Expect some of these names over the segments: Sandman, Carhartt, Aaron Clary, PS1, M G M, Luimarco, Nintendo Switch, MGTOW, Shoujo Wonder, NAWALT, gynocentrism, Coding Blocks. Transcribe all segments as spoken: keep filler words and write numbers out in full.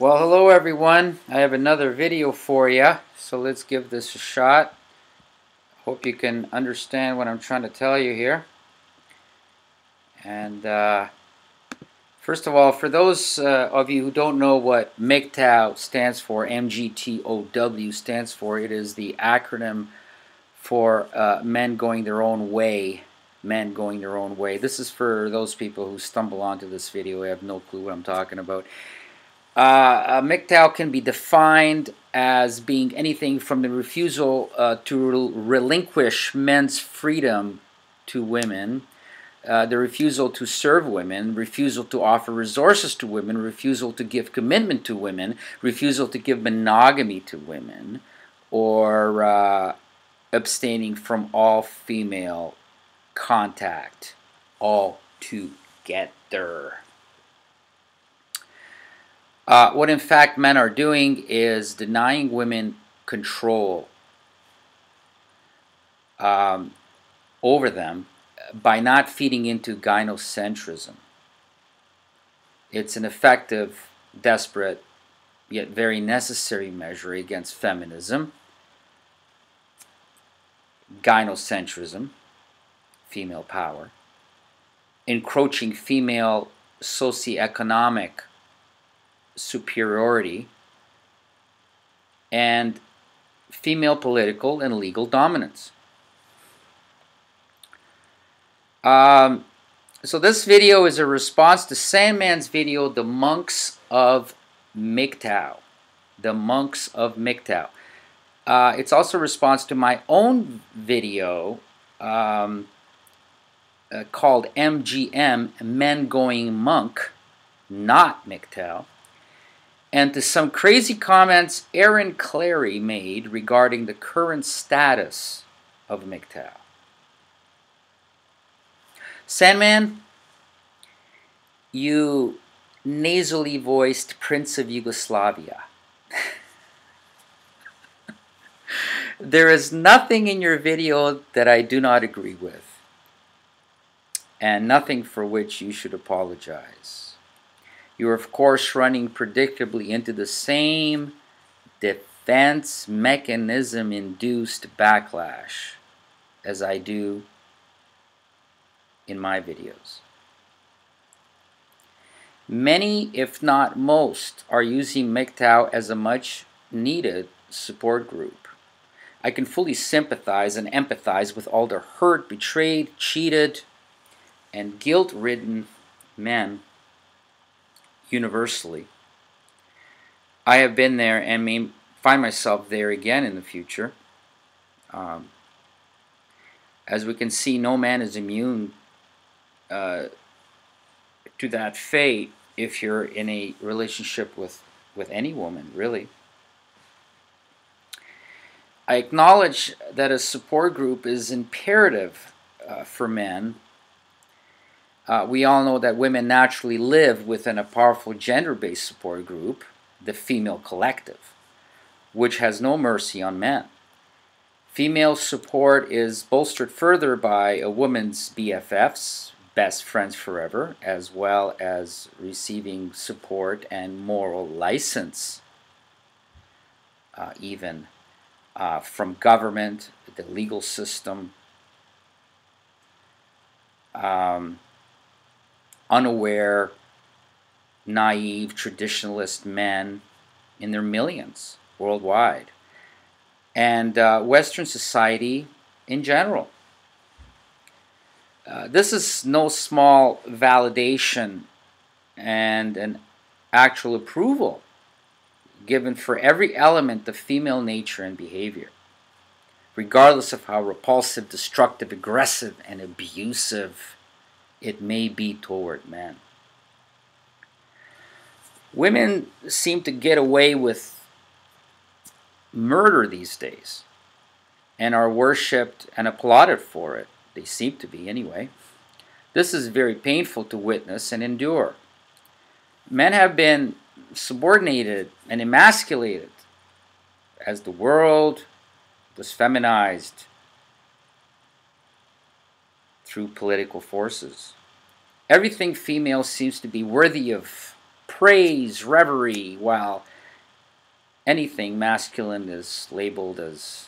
Well, hello everyone. I have another video for you, so let's give this a shot. Hope you can understand what I'm trying to tell you here. And uh, first of all, for those uh, of you who don't know what M G T O W stands for, M G T O W stands for, it is the acronym for uh, men going their own way. Men going their own way. This is for those people who stumble onto this video. I have no clue what I'm talking about. Uh, M G T O W can be defined as being anything from the refusal uh, to rel relinquish men's freedom to women, uh, the refusal to serve women, refusal to offer resources to women, refusal to give commitment to women, refusal to give monogamy to women, or uh, abstaining from all female contact altogether. Uh, what in fact men are doing is denying women control um, over them by not feeding into gynocentrism. It's an effective, desperate, yet very necessary measure against feminism, gynocentrism, female power, encroaching female socioeconomic superiority, and female political and legal dominance. Um, so this video is a response to Sandman's video, The Monks of M G T O W. The Monks of M G T O W. Uh, it's also a response to my own video, um, Uh, called M G M, Men Going Monk, not M G T O W, and to some crazy comments Aaron Clary made regarding the current status of M G T O W. Sandman, you nasally voiced Prince of Yugoslavia. There is nothing in your video that I do not agree with, and nothing for which you should apologize. You are of course running predictably into the same defense mechanism induced backlash as I do in my videos. Many, if not most, are using M G T O W as a much needed support group. I can fully sympathize and empathize with all the hurt, betrayed, cheated, and guilt-ridden men universally. I have been there and may find myself there again in the future. Um, as we can see, no man is immune uh, to that fate if you're in a relationship with, with any woman, really. I acknowledge that a support group is imperative uh, for men. Uh, we all know that women naturally live within a powerful gender-based support group, the female collective, which has no mercy on men. Female support is bolstered further by a woman's B F Fs, best friends forever, as well as receiving support and moral license, uh, even uh, from government, the legal system, um, unaware, naive, traditionalist men in their millions worldwide, and uh, Western society in general. Uh, this is no small validation and an actual approval given for every element of female nature and behavior, regardless of how repulsive, destructive, aggressive, and abusive it may be toward men. Women seem to get away with murder these days and are worshipped and applauded for it. They seem to be, anyway. This is very painful to witness and endure. Men have been subordinated and emasculated as the world was feminized through political forces. Everything female seems to be worthy of praise reverie, while anything masculine is labeled as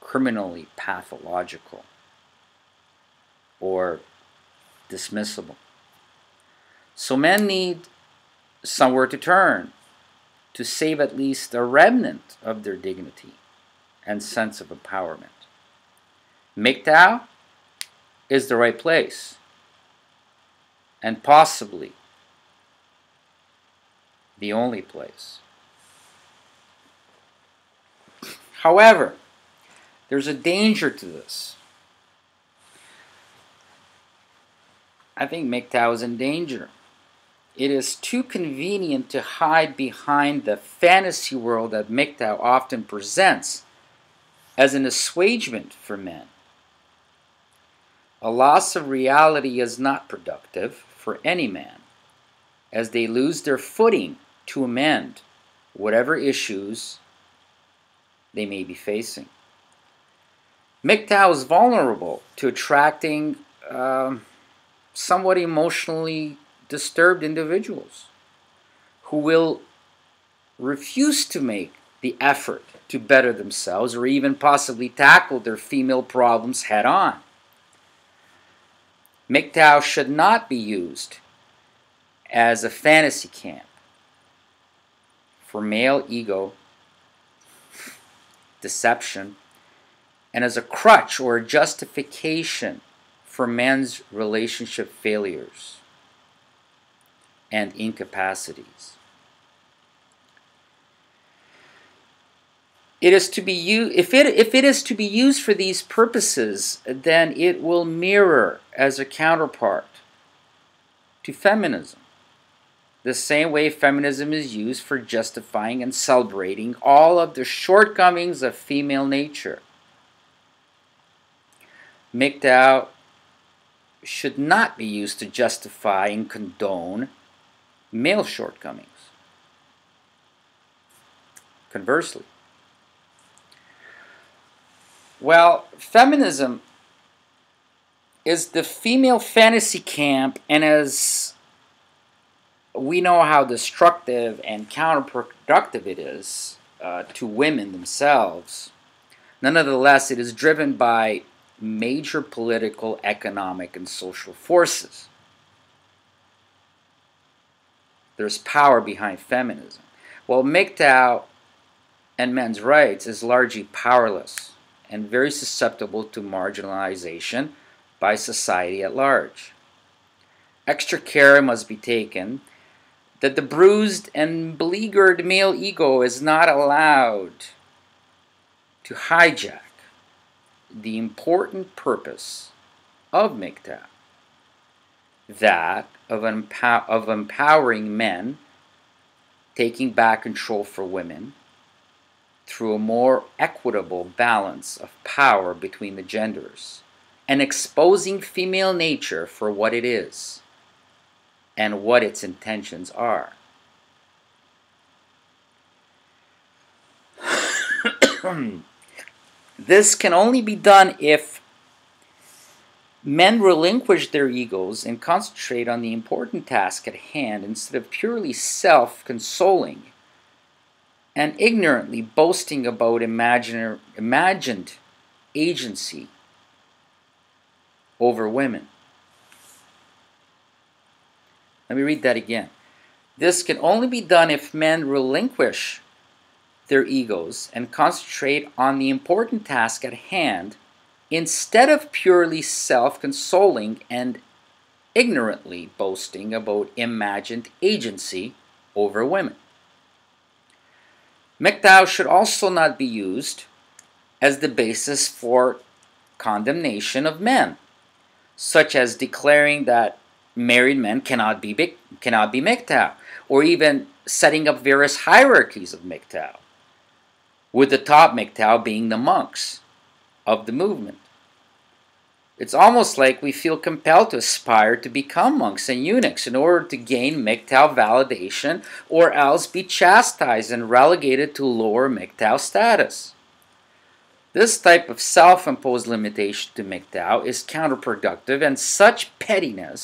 criminally pathological or dismissible. So men need somewhere to turn to save at least a remnant of their dignity and sense of empowerment. M G T O W is the right place, and possibly the only place. However, there's a danger to this. I think M G T O W is in danger. It is too convenient to hide behind the fantasy world that M G T O W often presents as an assuagement for men. A loss of reality is not productive for any man, as they lose their footing to amend whatever issues they may be facing. M G T O W is vulnerable to attracting um, somewhat emotionally disturbed individuals who will refuse to make the effort to better themselves or even possibly tackle their female problems head on. M G T O W should not be used as a fantasy camp for male ego, deception, and as a crutch or a justification for men's relationship failures and incapacities. It is to be used, if it if it is to be used for these purposes, then it will mirror as a counterpart to feminism, the same way feminism is used for justifying and celebrating all of the shortcomings of female nature. M G T O W should not be used to justify and condone male shortcomings. Conversely, well, feminism is the female fantasy camp, and as we know how destructive and counterproductive it is uh, to women themselves, nonetheless, it is driven by major political, economic, and social forces. There's power behind feminism. Well, M G T O W and men's rights is largely powerless and very susceptible to marginalization by society at large. Extra care must be taken that the bruised and beleaguered male ego is not allowed to hijack the important purpose of M G T O W, that of, empow of empowering men, taking back control for women through a more equitable balance of power between the genders, and exposing female nature for what it is and what its intentions are. This can only be done if men relinquish their egos and concentrate on the important task at hand instead of purely self-consoling and ignorantly boasting about imagine, imagined agency over women. Let me read that again. This can only be done if men relinquish their egos and concentrate on the important task at hand instead of purely self-consoling and ignorantly boasting about imagined agency over women. M G T O W should also not be used as the basis for condemnation of men, such as declaring that married men cannot be, cannot be M G T O W, or even setting up various hierarchies of M G T O W, with the top M G T O W being the monks of the movement. It's almost like we feel compelled to aspire to become monks and eunuchs in order to gain M G T O W validation, or else be chastised and relegated to lower M G T O W status. This type of self-imposed limitation to M G T O W is counterproductive, and such pettiness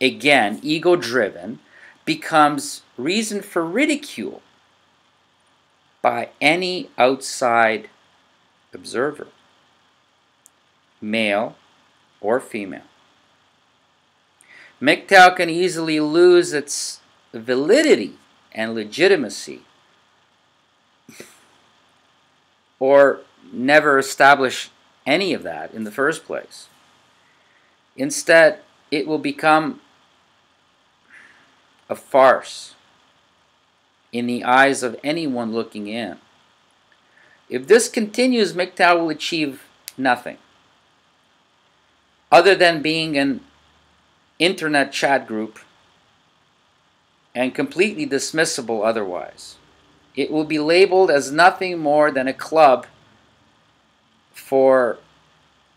again, ego-driven, becomes reason for ridicule by any outside observer, male or female. M G T O W can easily lose its validity and legitimacy or never establish any of that in the first place. Instead, it will become a farce in the eyes of anyone looking in. If this continues, M G T O W will achieve nothing other than being an internet chat group and completely dismissible otherwise. It will be labeled as nothing more than a club for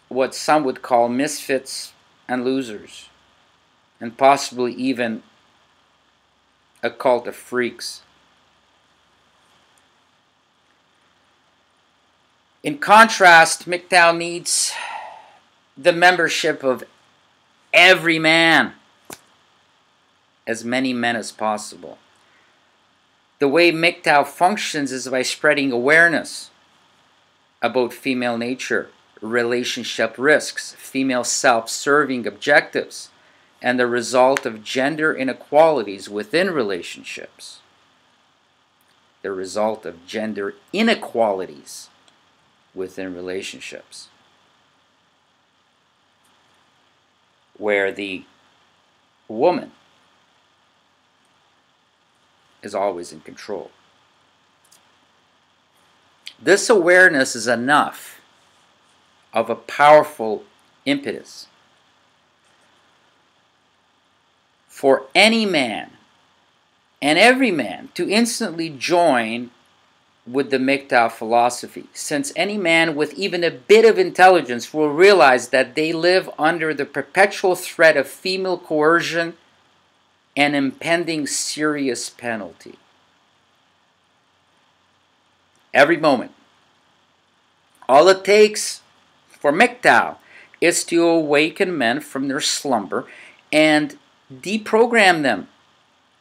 what some would call misfits and losers, and possibly even a cult of freaks. In contrast, M G T O W needs the membership of every man, as many men as possible. The way M G T O W functions is by spreading awareness about female nature, relationship risks, female self-serving objectives, and the result of gender inequalities within relationships. The result of gender inequalities within relationships, where the woman is always in control. This awareness is enough of a powerful impetus for any man and every man to instantly join with the M G T O W philosophy, since any man with even a bit of intelligence will realize that they live under the perpetual threat of female coercion and impending serious penalty. Every moment. All it takes for M G T O W is to awaken men from their slumber and deprogram them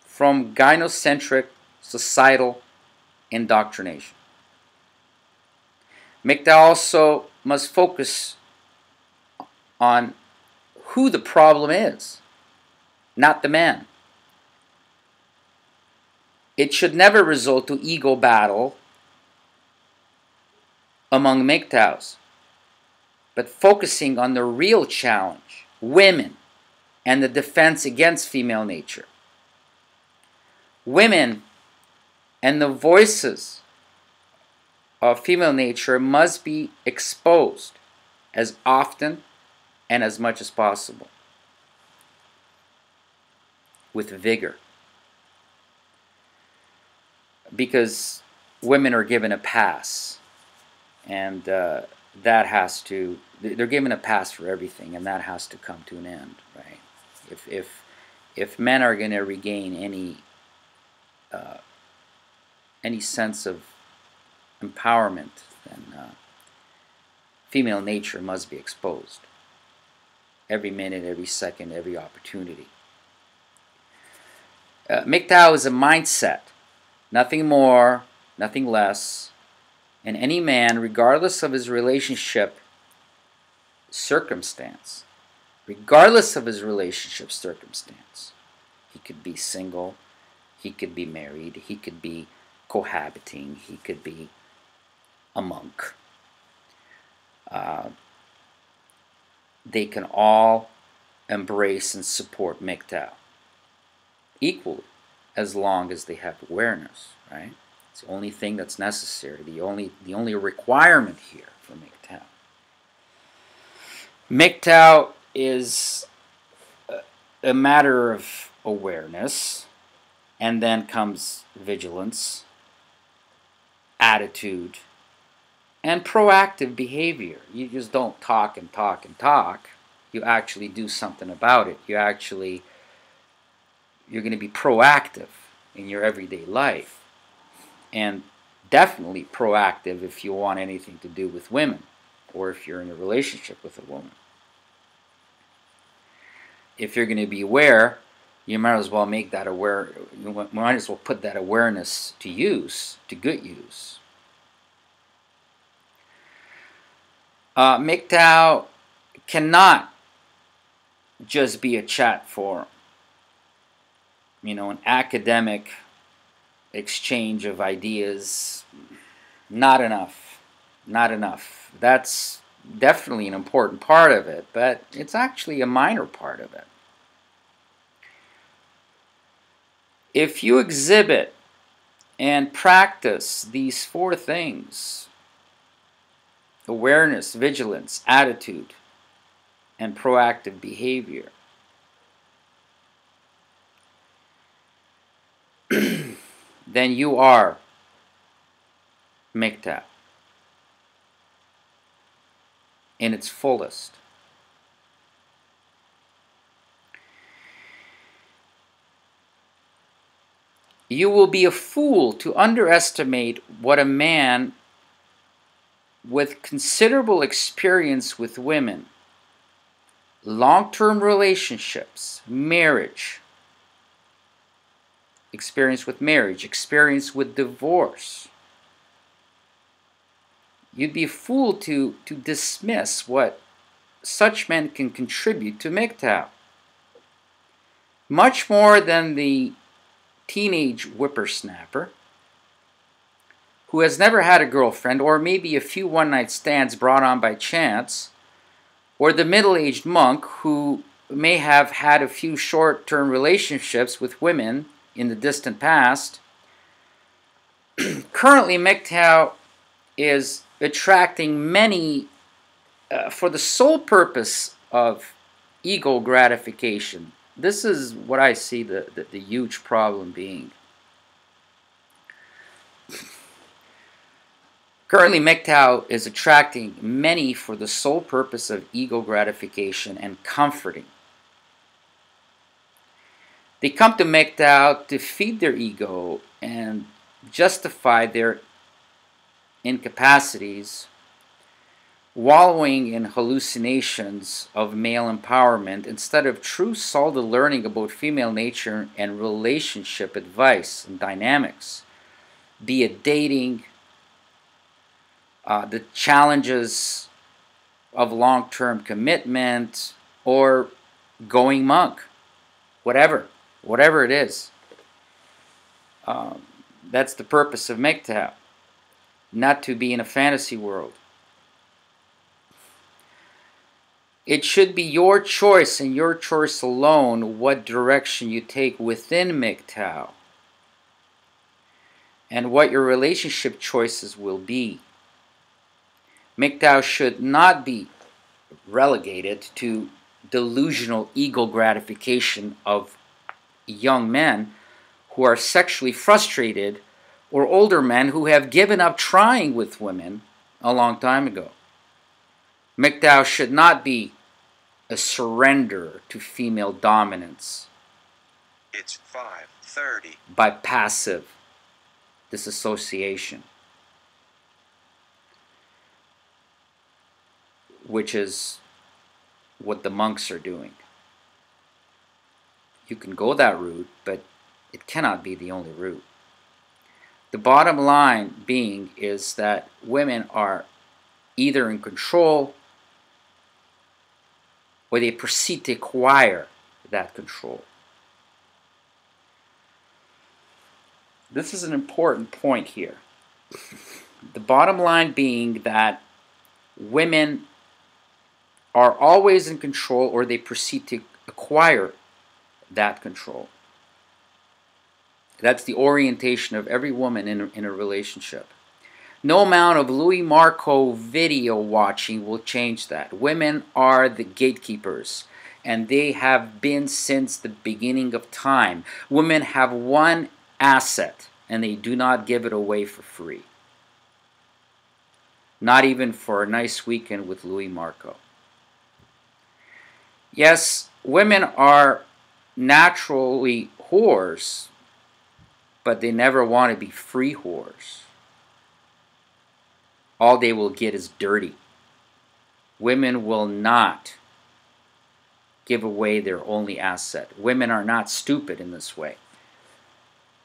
from gynocentric societal indoctrination. M G T O W also must focus on who the problem is, not the man. It should never result to ego battle among M G T O Ws, but focusing on the real challenge, women, and the defense against female nature. Women and the voices of female nature must be exposed as often and as much as possible, with vigor, because women are given a pass, and uh, that has to, they're given a pass for everything, and that has to come to an end, right? If, if, if men are going to regain any uh, any sense of empowerment, then uh, female nature must be exposed every minute, every second, every opportunity. Uh, M G T O W is a mindset, nothing more, nothing less, and any man, regardless of his relationship circumstance, regardless of his relationship circumstance, he could be single, he could be married, he could be cohabiting, he could be a monk. Uh, they can all embrace and support M G T O W equally, as long as they have awareness, right? It's the only thing that's necessary, the only, the only requirement here for M G T O W. M G T O W is a matter of awareness, and then comes vigilance, attitude, and proactive behavior. You just don't talk and talk and talk. You actually do something about it. You actually, you're going to be proactive in your everyday life, and definitely proactive if you want anything to do with women, or if you're in a relationship with a woman. if you're going to be aware, you might as well make that aware, you might as well put that awareness to use, to good use. Uh, M G T O W cannot just be a chat forum, you know, an academic exchange of ideas. Not enough, not enough. That's definitely an important part of it, but it's actually a minor part of it. If you exhibit and practice these four things, awareness, vigilance, attitude, and proactive behavior, then you are M G T O W in its fullest. You will be a fool to underestimate what a man with considerable experience with women, long-term relationships, marriage, experience with marriage, experience with divorce. You'd be a fool to, to dismiss what such men can contribute to M G T O W. Much more than the teenage whippersnapper who has never had a girlfriend, or maybe a few one-night stands brought on by chance, or the middle-aged monk who may have had a few short-term relationships with women in the distant past. Currently, M G T O W is attracting many uh, for the sole purpose of ego gratification. This is what I see the, the, the huge problem being. Currently, M G T O W is attracting many for the sole purpose of ego gratification and comforting. They come to M G T O W to feed their ego and justify their incapacities, wallowing in hallucinations of male empowerment instead of true solid learning about female nature and relationship advice and dynamics, be it dating, uh, the challenges of long-term commitment, or going monk, whatever. Whatever it is, um, that's the purpose of M G T O W, not to be in a fantasy world. It should be your choice and your choice alone what direction you take within M G T O W and what your relationship choices will be. M G T O W should not be relegated to delusional ego gratification of young men who are sexually frustrated, or older men who have given up trying with women a long time ago. M G T O W should not be a surrender to female dominance. It's five thirty. By passive disassociation, which is what the monks are doing. You can go that route, but it cannot be the only route. The bottom line being is that women are either in control or they proceed to acquire that control. This is an important point here. The bottom line being that women are always in control or they proceed to acquire that control. That's the orientation of every woman in a, in a relationship. No amount of Luimarco video watching will change that. Women are the gatekeepers, and they have been since the beginning of time. Women have one asset, and they do not give it away for free. Not even for a nice weekend with Luimarco. Yes, women are naturally whores, but they never want to be free whores. All they will get is dirty. Women will not give away their only asset. Women are not stupid in this way.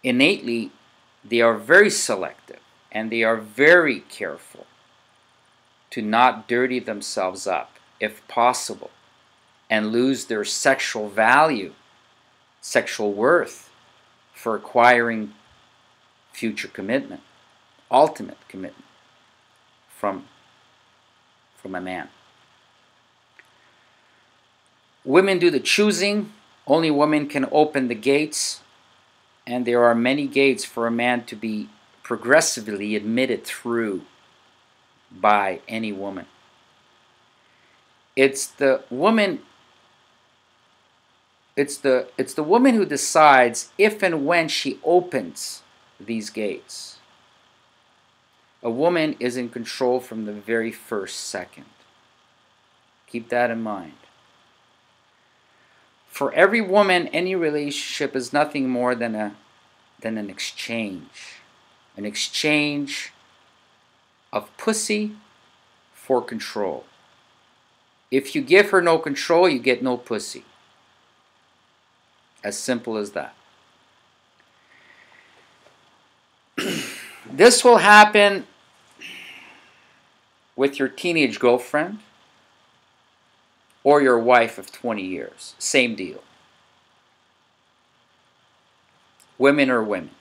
Innately, they are very selective and they are very careful to not dirty themselves up, if possible, and lose their sexual value, sexual worth, for acquiring future commitment, ultimate commitment from, from a man. Women do the choosing. Only women can open the gates, and there are many gates for a man to be progressively admitted through by any woman. It's the woman it's the it's the woman who decides if and when she opens these gates. A woman is in control from the very first second. Keep that in mind. For every woman, any relationship is nothing more than a than an exchange. An exchange of pussy for control. If you give her no control, you get no pussy. As simple as that. This will happen with your teenage girlfriend or your wife of twenty years. Same deal. Women are women.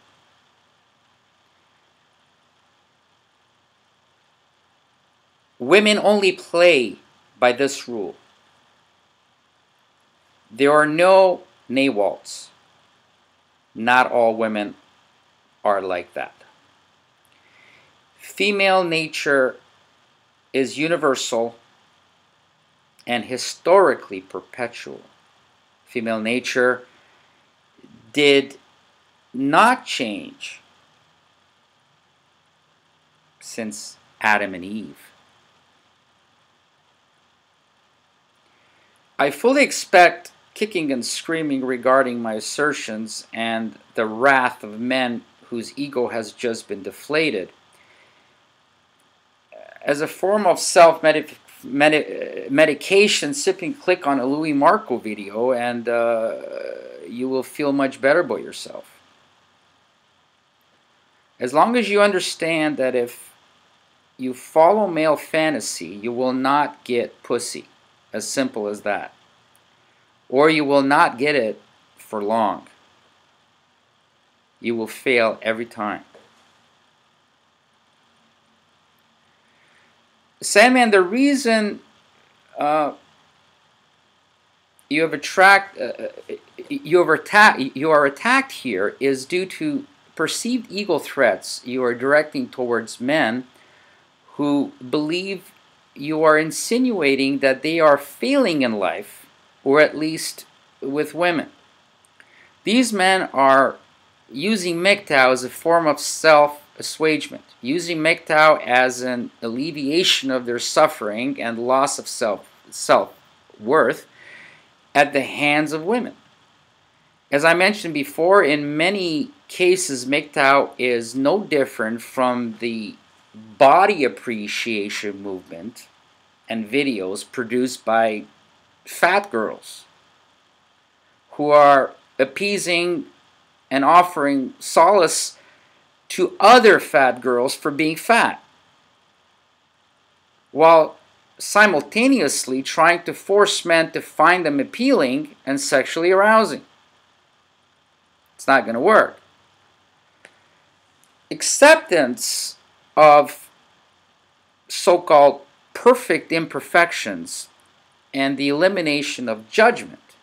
Women only play by this rule. There are no NAWALTs. Not all women are like that. Female nature is universal and historically perpetual. Female nature did not change since Adam and Eve. I fully expect kicking and screaming regarding my assertions and the wrath of men whose ego has just been deflated. As a form of self-medic- medi- medication, simply click on a Luimarco video and uh, you will feel much better about yourself. As long as you understand that if you follow male fantasy, you will not get pussy. As simple as that. Or you will not get it for long. You will fail every time. Sandman, the reason uh, you have attract, uh, you have attack, you are attacked here is due to perceived ego threats you are directing towards men who believe you are insinuating that they are failing in life, or at least with women. These men are using M G T O W as a form of self-assuagement, using M G T O W as an alleviation of their suffering and loss of self, self-worth at the hands of women. As I mentioned before, in many cases M G T O W is no different from the body appreciation movement and videos produced by fat girls who are appeasing and offering solace to other fat girls for being fat, while simultaneously trying to force men to find them appealing and sexually arousing. It's not going to work. Acceptance of so-called perfect imperfections and the elimination of judgment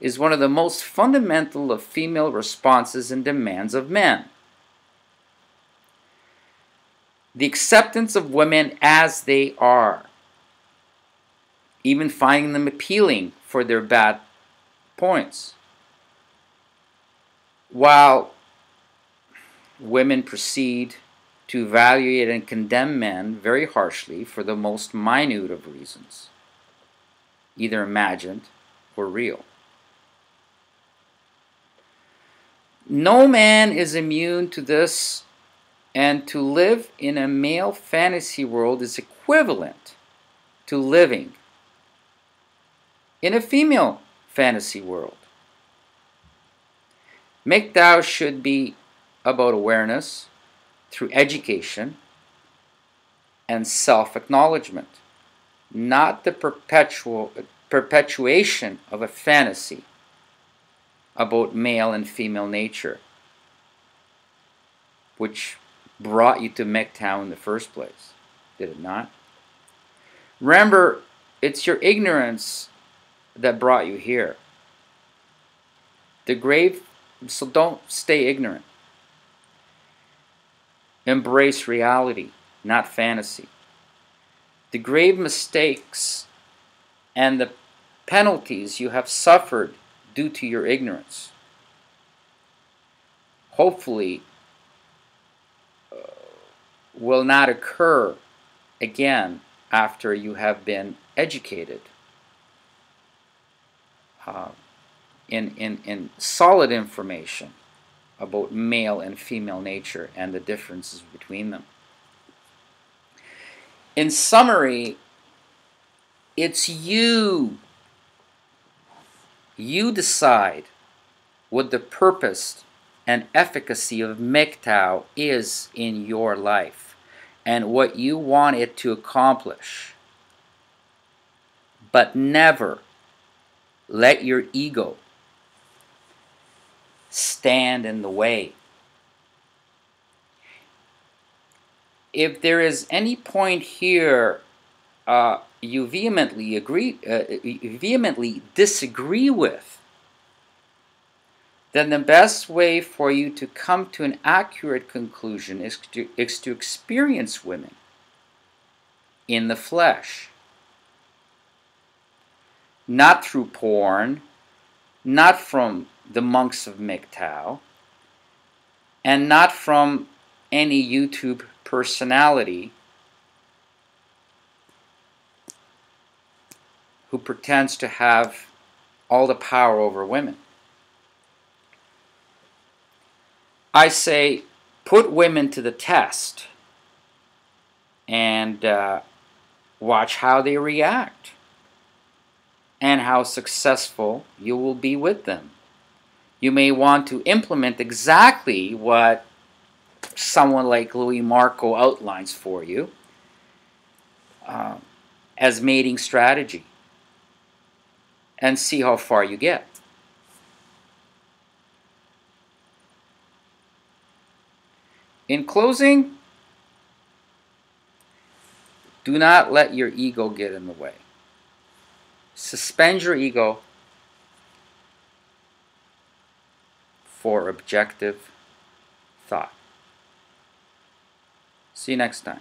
is one of the most fundamental of female responses and demands of men. The acceptance of women as they are, even finding them appealing for their bad points, while women proceed to evaluate and condemn men very harshly for the most minute of reasons, either imagined or real. No man is immune to this, and to live in a male fantasy world is equivalent to living in a female fantasy world. M G T O W should be about awareness through education and self-acknowledgement, not the perpetual perpetuation of a fantasy about male and female nature, which brought you to M G T O W in the first place, did it not? Remember, it's your ignorance that brought you here. The grave, so don't stay ignorant. Embrace reality, not fantasy. The grave mistakes and the penalties you have suffered due to your ignorance, hopefully, uh, will not occur again after you have been educated uh, in, in, in solid information about male and female nature and the differences between them. In summary, it's you. You decide what the purpose and efficacy of M G T O W is in your life and what you want it to accomplish. But never let your ego stand in the way. If there is any point here uh, you vehemently agree, uh, you vehemently disagree with, then the best way for you to come to an accurate conclusion is to, is to experience women in the flesh. Not through porn, not from the monks of M G T O W, and not from any YouTube personality who pretends to have all the power over women. I say put women to the test and uh, watch how they react and how successful you will be with them. You may want to implement exactly what someone like Luimarco outlines for you uh, as mating strategy, and see how far you get. In closing, do not let your ego get in the way. Suspend your ego for objective thought. See you next time.